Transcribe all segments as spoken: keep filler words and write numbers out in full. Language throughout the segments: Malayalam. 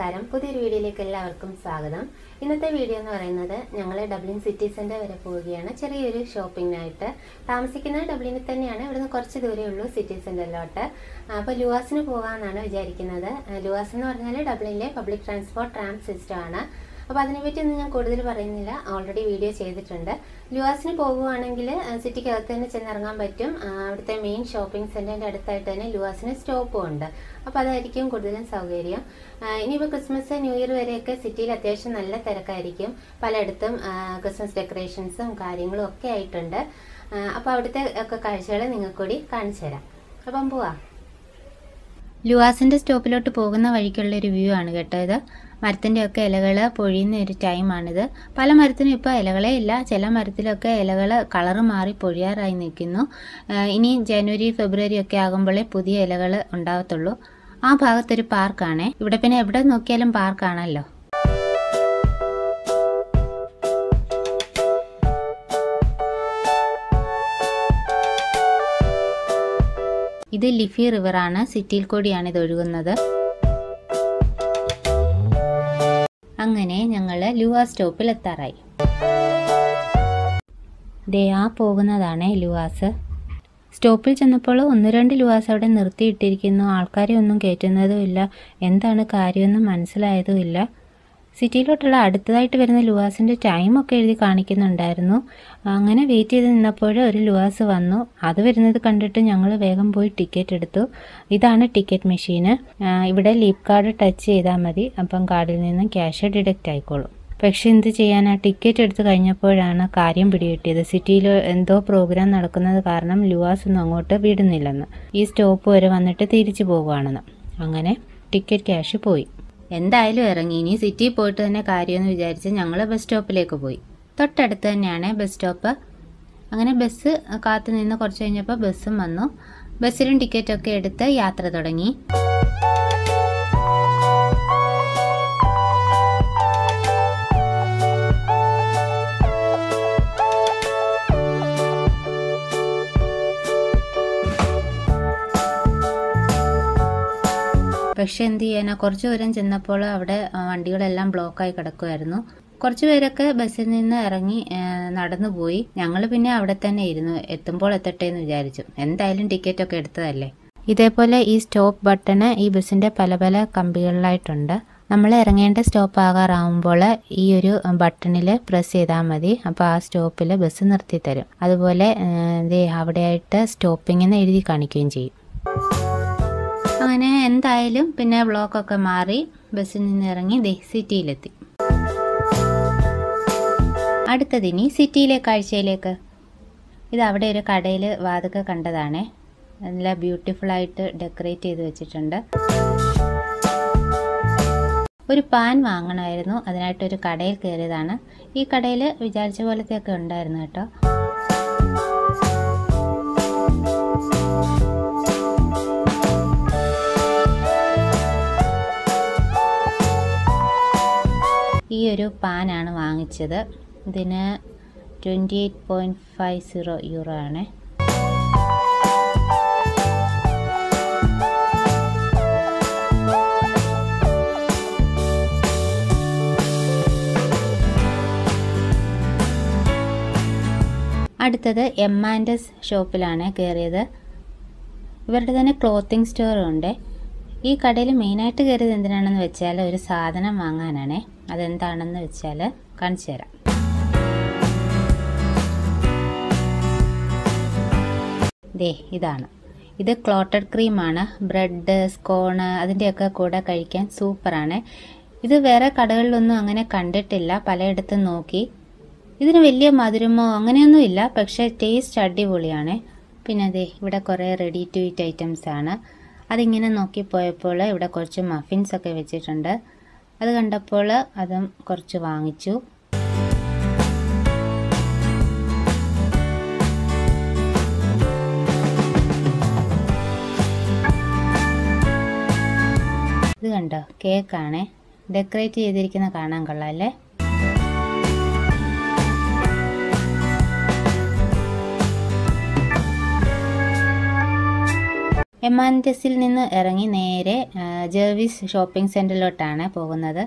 നമസ്കാരം പുതിയൊരു വീഡിയോയിലേക്ക് എല്ലാവർക്കും സ്വാഗതം ഇന്നത്തെ വീഡിയോ എന്ന് പറയുന്നത് ഞങ്ങൾ ഡബ്ലിൻ സിറ്റി സെന്റർ വരെ പോവുകയാണ് ചെറിയൊരു ഷോപ്പിംഗിനായിട്ട് താമസിക്കുന്ന ഡബ്ലിനിൽ തന്നെയാണ് ഇവിടുന്ന് കുറച്ച് ദൂരേ ഉള്ളൂ സിറ്റി സെന്ററിലോട്ട് അപ്പോൾ ലൂവാസിന് പോകാനാണ് വിചാരിക്കുന്നത് ലൂവാസ് എന്ന് പറഞ്ഞാൽ ഡബ്ലിനിലെ പബ്ലിക് ട്രാൻസ്പോർട്ട് ട്രാം സിസ്റ്റം ആണ് അപ്പോൾ അതിനെപ്പറ്റി ഒന്നും ഞാൻ കൂടുതൽ പറയുന്നില്ല ഓൾറെഡി വീഡിയോ ചെയ്തിട്ടുണ്ട് ലൂവാസിന് പോകുവാണെങ്കിൽ സിറ്റിക്കകത്ത് തന്നെ ചെന്നിറങ്ങാൻ പറ്റും അവിടുത്തെ മെയിൻ ഷോപ്പിംഗ് സെന്ററിൻ്റെ അടുത്തായിട്ട് തന്നെ ലൂവാസിന് സ്റ്റോപ്പും ഉണ്ട് അപ്പോൾ അതായിരിക്കും കൂടുതലും സൗകര്യം ഇനിയിപ്പോൾ ക്രിസ്മസ് ന്യൂ ഇയർ വരെയൊക്കെ സിറ്റിയിൽ അത്യാവശ്യം നല്ല തിരക്കായിരിക്കും പലയിടത്തും ക്രിസ്മസ് ഡെക്കറേഷൻസും കാര്യങ്ങളും ഒക്കെ ആയിട്ടുണ്ട് അപ്പോൾ അവിടുത്തെ ഒക്കെ കാഴ്ചകൾ നിങ്ങൾക്ക് കൂടി കാണിച്ചു തരാം അപ്പം പോവാം ലൂവാസിൻ്റെ സ്റ്റോപ്പിലോട്ട് പോകുന്ന വഴിക്കുള്ളൊരു വ്യൂ ആണ് കേട്ടോ ഇത് മരത്തിൻ്റെയൊക്കെ ഇലകൾ പൊഴിയുന്ന ഒരു ടൈമാണിത് പല മരത്തിനും ഇപ്പോൾ ഇലകളേ ഇല്ല ചില മരത്തിലൊക്കെ ഇലകൾ കളറ് മാറി പൊഴിയാറായി നിൽക്കുന്നു ഇനി ജനുവരി ഫെബ്രുവരി ഒക്കെ ആകുമ്പോഴേ പുതിയ ഇലകൾ ഉണ്ടാവത്തുള്ളൂ ആ ഭാഗത്തൊരു പാർക്കാണേ ഇവിടെ പിന്നെ എവിടെ നോക്കിയാലും പാർക്കാണല്ലോ ഇത് ലിഫി റിവറാണ് സിറ്റിയിൽ കൂടിയാണ് ഇത് ഒഴുകുന്നത് അങ്ങനെ ഞങ്ങൾ ലൂവാസ് സ്റ്റോപ്പിൽ എത്താറായി ദേ ആ പോകുന്നതാണ് ലൂവാസ് സ്റ്റോപ്പിൽ ചെന്നപ്പോൾ ഒന്ന് രണ്ട് ലൂവാസ് അവിടെ നിർത്തിയിട്ടിരിക്കുന്നു ആൾക്കാരെ ഒന്നും കയറ്റുന്നതുമില്ല എന്താണ് കാര്യമെന്ന് മനസ്സിലായതുമില്ല സിറ്റിയിലോട്ടുള്ള അടുത്തതായിട്ട് വരുന്ന ലൂവാസിൻ്റെ ടൈമൊക്കെ എഴുതി കാണിക്കുന്നുണ്ടായിരുന്നു അങ്ങനെ വെയിറ്റ് ചെയ്ത് നിന്നപ്പോൾ ഒരു ലൂവാസ് വന്നു അത് വരുന്നത് കണ്ടിട്ട് ഞങ്ങൾ വേഗം പോയി ടിക്കറ്റ് എടുത്തു ഇതാണ് ടിക്കറ്റ് മെഷീന് ഇവിടെ ലീപ് കാർഡ് ടച്ച് ചെയ്താൽ മതി അപ്പം കാർഡിൽ നിന്ന് ക്യാഷ് ഡിഡക്റ്റ് ആയിക്കോളും പക്ഷേ എന്ത് ചെയ്യാനാ ടിക്കറ്റ് എടുത്ത് കഴിഞ്ഞപ്പോഴാണ് കാര്യം പിടികിട്ടിയത് സിറ്റിയിൽ എന്തോ പ്രോഗ്രാം നടക്കുന്നത് കാരണം ലൂവാസ് ഒന്നും അങ്ങോട്ട് വിടുന്നില്ലെന്ന് ഈ സ്റ്റോപ്പ് വരെ വന്നിട്ട് തിരിച്ചു പോകുവാണെന്ന് അങ്ങനെ ടിക്കറ്റ് ക്യാഷ് പോയി എന്തായാലും ഇറങ്ങി ഇനി സിറ്റിയിൽ പോയിട്ട് തന്നെ കാര്യമെന്ന് വിചാരിച്ച് ഞങ്ങൾ ബസ് സ്റ്റോപ്പിലേക്ക് പോയി തൊട്ടടുത്ത് തന്നെയാണ് ബസ് സ്റ്റോപ്പ് അങ്ങനെ ബസ് കാത്തു നിന്ന് കുറച്ച് കഴിഞ്ഞപ്പോൾ ബസ്സും വന്നു ബസ്സിലും ടിക്കറ്റൊക്കെ എടുത്ത് യാത്ര തുടങ്ങി പക്ഷെ എന്ത് ചെയ്യാനാ കുറച്ച് ദൂരം ചെന്നപ്പോൾ അവിടെ വണ്ടികളെല്ലാം ബ്ലോക്കായി കിടക്കുമായിരുന്നു കുറച്ച് പേരൊക്കെ ബസ്സിൽ നിന്ന് ഇറങ്ങി നടന്നു പോയി ഞങ്ങൾ പിന്നെ അവിടെ തന്നെ ഇരുന്നു എത്തുമ്പോൾ എത്തട്ടെ എന്ന് വിചാരിച്ചു എന്തായാലും ടിക്കറ്റ് ഒക്കെ എടുത്തതല്ലേ ഇതേപോലെ ഈ സ്റ്റോപ്പ് ബട്ടണ് ഈ ബസ്സിൻ്റെ പല പല കമ്പികളിലായിട്ടുണ്ട് നമ്മൾ ഇറങ്ങേണ്ട സ്റ്റോപ്പ് ആകാറാവുമ്പോൾ ഈ ഒരു ബട്ടണിൽ പ്രസ് ചെയ്താൽ മതി അപ്പോൾ ആ സ്റ്റോപ്പിൽ ബസ് നിർത്തി തരും അതുപോലെ ഇത് അവിടെയായിട്ട് സ്റ്റോപ്പിംഗ് എന്ന് എഴുതി കാണിക്കുകയും ചെയ്യും അങ്ങനെ എന്തായാലും പിന്നെ ബ്ലോക്കൊക്കെ മാറി ബസ്സിൽ നിന്ന് ഇറങ്ങി ദേ സിറ്റിയിലെത്തി അടുത്തതിനി സിറ്റിയിലെ കാഴ്ചയിലേക്ക് ഇത് അവിടെ ഒരു കടയിൽ വാതുക്ക കണ്ടതാണേ നല്ല ബ്യൂട്ടിഫുള്ളായിട്ട് ഡെക്കറേറ്റ് ചെയ്ത് വെച്ചിട്ടുണ്ട് ഒരു പാൻ വാങ്ങണമായിരുന്നു അതിനായിട്ടൊരു കടയിൽ കയറിയതാണ് ഈ കടയിൽ വിചാരിച്ച പോലത്തെയൊക്കെ ഉണ്ടായിരുന്നു കേട്ടോ ഈ ഒരു പാനാണ് വാങ്ങിച്ചത് ഇതിന് twenty eight point five zero euro ആണ് അടുത്തത് എം ആൻഡ് എസ് ഷോപ്പിലാണ് കയറിയത് ഇവരുടെ തന്നെ ക്ലോത്തിങ് സ്റ്റോറുണ്ട് ഈ കടയിൽ മെയിനായിട്ട് കയറിയത് എന്തിനാണെന്ന് വെച്ചാൽ ഒരു സാധനം വാങ്ങാനാണേ അതെന്താണെന്ന് വെച്ചാൽ കാണിച്ചു തരാം ദേ ഇതാണ് ഇത് ക്ലോട്ടഡ് ക്രീമാണ് ബ്രെഡ് സ്കോണ് അതിൻ്റെയൊക്കെ കൂടെ കഴിക്കാൻ സൂപ്പറാണ് ഇത് വേറെ കടകളിലൊന്നും അങ്ങനെ കണ്ടിട്ടില്ല പലയിടത്തും നോക്കി ഇതിന് വലിയ മധുരമോ അങ്ങനെയൊന്നും ഇല്ല പക്ഷേ ടേസ്റ്റ് അടിപൊളിയാണ് പിന്നെ അതെ ഇവിടെ കുറേ റെഡി ടു ഈറ്റ് ഐറ്റംസ് ആണ് അതിങ്ങനെ നോക്കിപ്പോയപ്പോൾ ഇവിടെ കുറച്ച് മഫിൻസ് ഒക്കെ വെച്ചിട്ടുണ്ട് അത് കണ്ടപ്പോൾ അതും കുറച്ച് വാങ്ങിച്ചു ഇത് കണ്ടോ കേക്കാണേ ഡെക്കറേറ്റ് ചെയ്തിരിക്കുന്ന കാണാൻ കൊള്ളാം അല്ലേ എം ആൻഡ് എസിൽ നിന്ന് ഇറങ്ങി നേരെ ജെർവിസ് ഷോപ്പിംഗ് സെന്ററിലോട്ടാണ് പോകുന്നത്.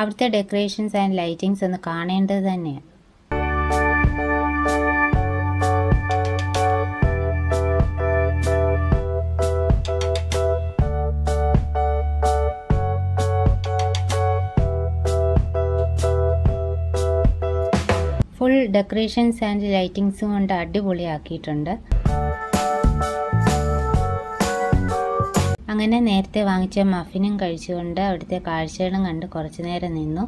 അവിടുത്തെ ഡെക്കറേഷൻസ് ആൻഡ് ലൈറ്റിംഗ്സ് ഒന്ന് കാണേണ്ടത് തന്നെയാണ്. ഫുൾ ഡെക്കറേഷൻസ് ആൻഡ് ലൈറ്റിംഗ്സും കൊണ്ട് അടിപൊളിയാക്കിയിട്ടുണ്ട്. അങ്ങനെ നേരത്തെ വാങ്ങിച്ച മഫിനും കഴിച്ചുകൊണ്ട് അവിടുത്തെ കാഴ്ചകളും കണ്ട് കുറച്ചു നേരം നിന്നു.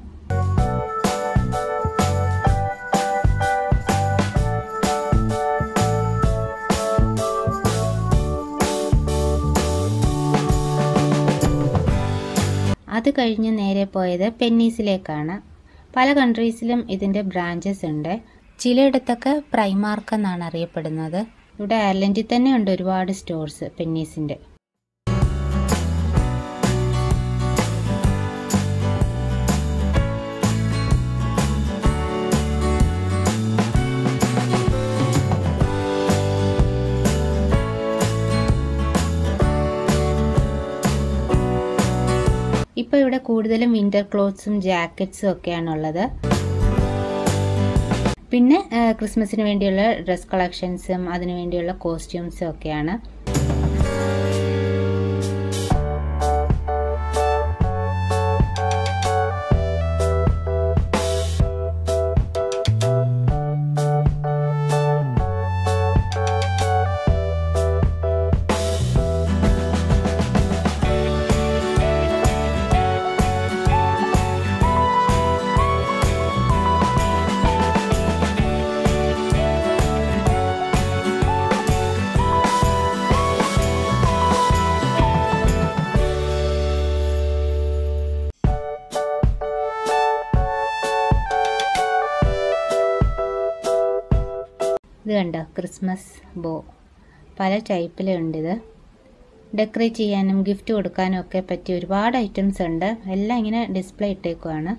അത് കഴിഞ്ഞ് നേരെ പോയത് പെന്നീസിലേക്കാണ്. പല കൺട്രീസിലും ഇതിൻ്റെ ബ്രാഞ്ചസ് ഉണ്ട്. ചിലയിടത്തൊക്കെ പ്രൈമാർക്ക് എന്നാണ് അറിയപ്പെടുന്നത്. ഇവിടെ അയർലൻഡിൽ തന്നെ ഉണ്ട് ഒരുപാട് സ്റ്റോർസ് പെന്നീസിൻ്റെ. ഇപ്പോൾ ഇവിടെ കൂടുതലും വിൻ്റർ ക്ലോത്ത്സും ജാക്കറ്റ്സും ഒക്കെയാണുള്ളത്. പിന്നെ ക്രിസ്മസിന് വേണ്ടിയുള്ള ഡ്രസ് കളക്ഷൻസും അതിനുവേണ്ടിയുള്ള കോസ്റ്റ്യൂംസും ഒക്കെയാണ്. ഇത് കണ്ടോ, ക്രിസ്മസ് ബോ പല ടൈപ്പിലുണ്ടിത്. ഡെക്കറേറ്റ് ചെയ്യാനും ഗിഫ്റ്റ് കൊടുക്കാനും ഒക്കെ പറ്റിയ ഒരുപാട് ഐറ്റംസ് ഉണ്ട്. എല്ലാം ഇങ്ങനെ ഡിസ്പ്ലേ ഇട്ടേക്കുവാണ്.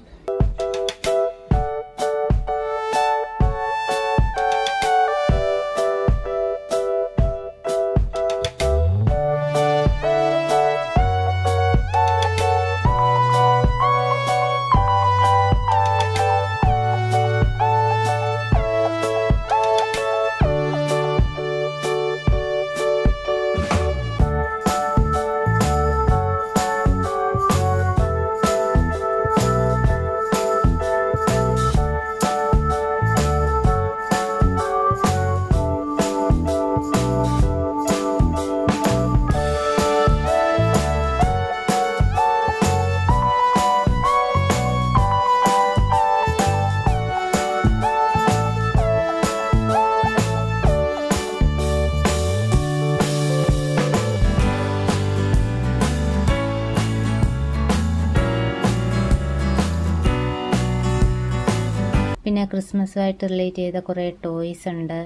പിന്നെ ക്രിസ്മസുമായിട്ട് റിലേറ്റ് ചെയ്ത കുറേ ടോയ്സ് ഉണ്ട്.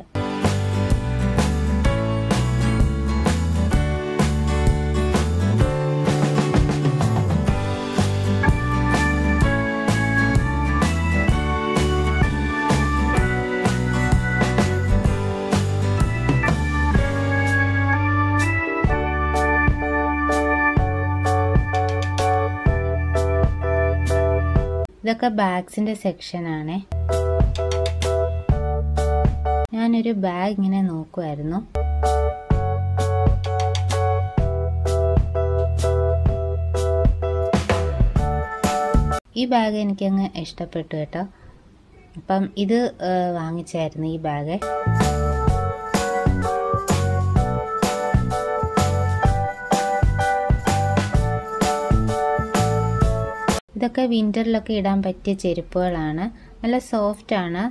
ഇതൊക്കെ ബാഗ്സിൻ്റെ സെക്ഷനാണേ. ഞാനൊരു ബാഗ് ഇങ്ങനെ നോക്കുമായിരുന്നു. ഈ ബാഗ് എനിക്കങ്ങ് ഇഷ്ടപ്പെട്ടു കേട്ടോ. അപ്പം ഇത് വാങ്ങിച്ചായിരുന്നു ഈ ബാഗ്. ഇതൊക്കെ വിൻ്ററിലൊക്കെ ഇടാൻ പറ്റിയ ചെരുപ്പുകളാണ്. നല്ല സോഫ്റ്റാണ്.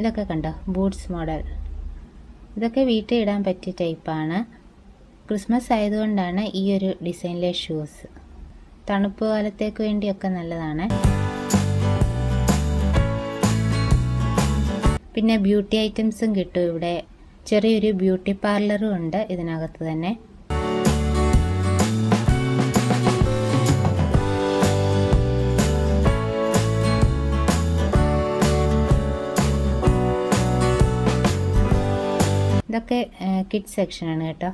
ഇതൊക്കെ കണ്ടോ, ബൂട്ട്സ് മോഡൽ. ഇതൊക്കെ വീട്ടിൽ ഇടാൻ പറ്റിയ ടൈപ്പാണ്. ക്രിസ്മസ് ആയതുകൊണ്ടാണ് ഈ ഒരു ഡിസൈനിലെ ഷൂസ്. തണുപ്പ് കാലത്തേക്ക് വേണ്ടിയൊക്കെ നല്ലതാണ്. പിന്നെ ബ്യൂട്ടി ഐറ്റംസും കിട്ടും ഇവിടെ. ചെറിയൊരു ബ്യൂട്ടി പാർലറും ഉണ്ട് ഇതിനകത്ത് തന്നെ. ഇതൊക്കെ കിഡ്സ് സെക്ഷനാണ് കേട്ടോ.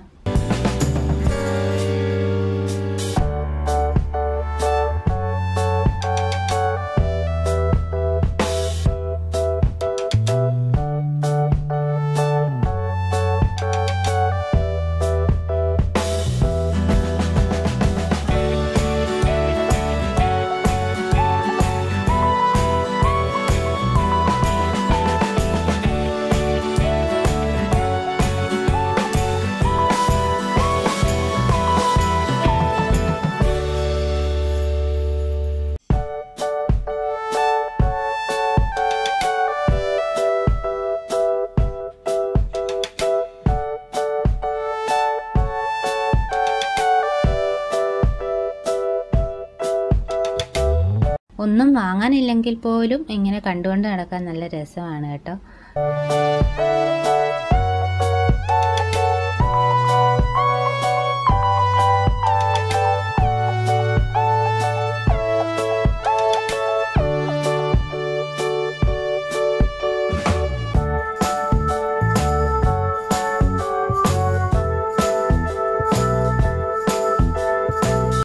ഒന്നും വാങ്ങാനില്ലെങ്കിൽ പോലും ഇങ്ങനെ കണ്ടുകൊണ്ട് നടക്കാൻ നല്ല രസമാണ് കേട്ടോ.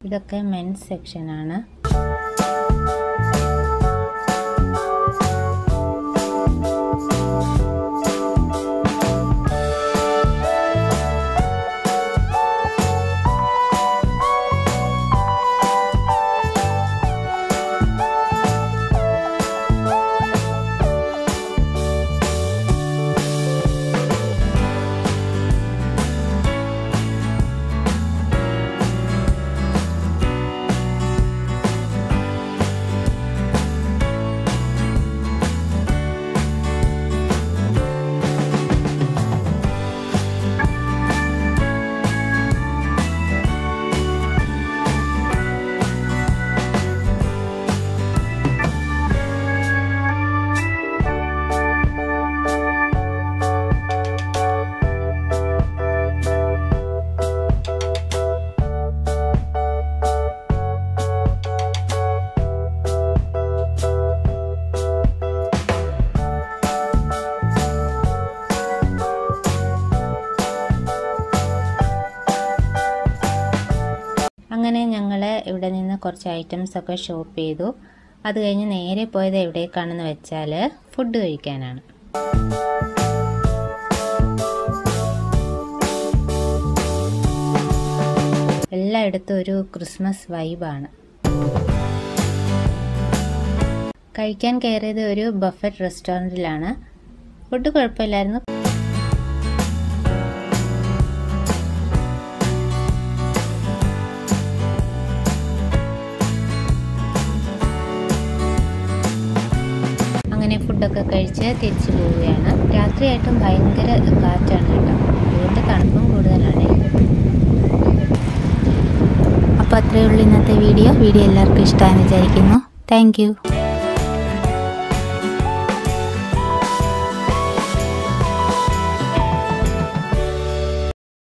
ഇതൊക്കെ മെൻസ് സെക്ഷനാണ്. അങ്ങനെ ഞങ്ങൾ ഇവിടെ നിന്ന് കുറച്ച് ഐറ്റംസ് ഒക്കെ ഷോപ്പ് ചെയ്തു. അത് കഴിഞ്ഞ് നേരെ പോയത് എവിടേക്കാണെന്ന് വെച്ചാൽ ഫുഡ് കഴിക്കാനാണ്. എല്ലായിടത്തും ഒരു ക്രിസ്മസ് വൈബാണ്. കഴിക്കാൻ കയറിയത് ഒരു ബഫറ്റ് റെസ്റ്റോറൻറ്റിലാണ്. ഫുഡ് കുഴപ്പമില്ലായിരുന്നു. ഫുഡൊക്കെ കഴിച്ച് തിരിച്ചു പോവുകയാണ്. രാത്രിയായിട്ടും ഭയങ്കര കാറ്റാണ് കേട്ടോ, അതുകൊണ്ട് തണുപ്പും കൂടുതലാണ്. അപ്പോൾ അത്രയേ ഉള്ളൂ ഇന്നത്തെ വീഡിയോ. വീഡിയോ എല്ലാവർക്കും ഇഷ്ടമാണെന്ന് വിചാരിക്കുന്നു. Thank U.